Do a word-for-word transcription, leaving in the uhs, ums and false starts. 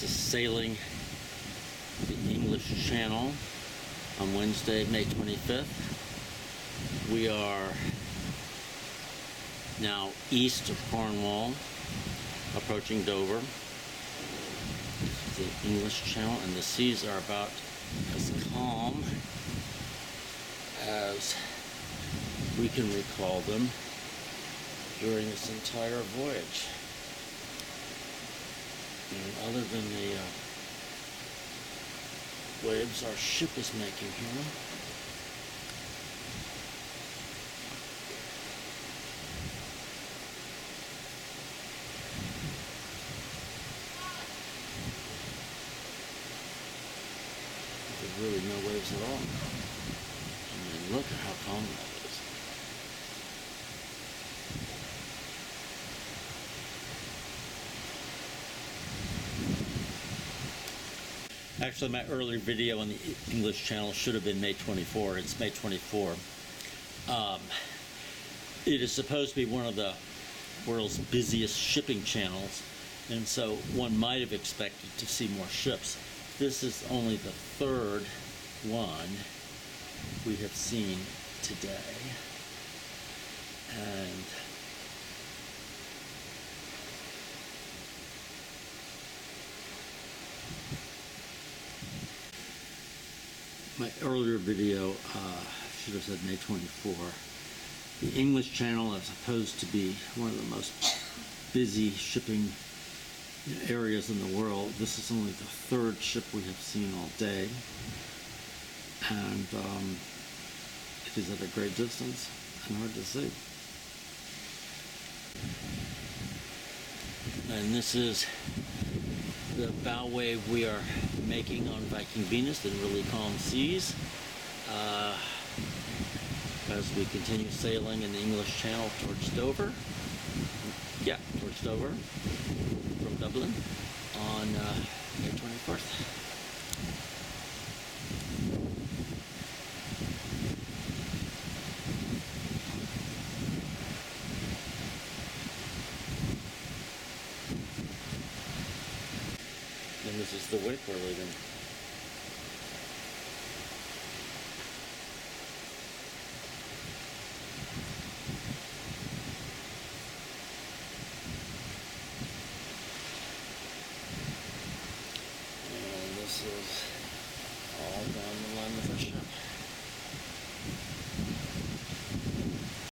This is sailing the English Channel on Wednesday, May twenty-fifth. We are now east of Cornwall, approaching Dover. This is the English Channel, and the seas are about as calm as we can recall them during this entire voyage. And other than the uh, waves our ship is making here, there's really no waves at all. I mean, look at how calm that is. Actually, my earlier video on the English Channel should have been May twenty-fourth. It's May twenty-fourth. Um, it is supposed to be one of the world's busiest shipping channels, and so one might have expected to see more ships. This is only the third one we have seen today. And my earlier video uh, should have said May twenty-fourth. The English Channel is supposed to be one of the most busy shipping areas in the world. This is only the third ship we have seen all day, and um, it is at a great distance and hard to see. And this is the bow wave we are making on Viking Venus in really calm seas uh, as we continue sailing in the English Channel towards Dover. Yeah, towards Dover from Dublin on uh, May twenty-fourth. And this is the wake we're leaving.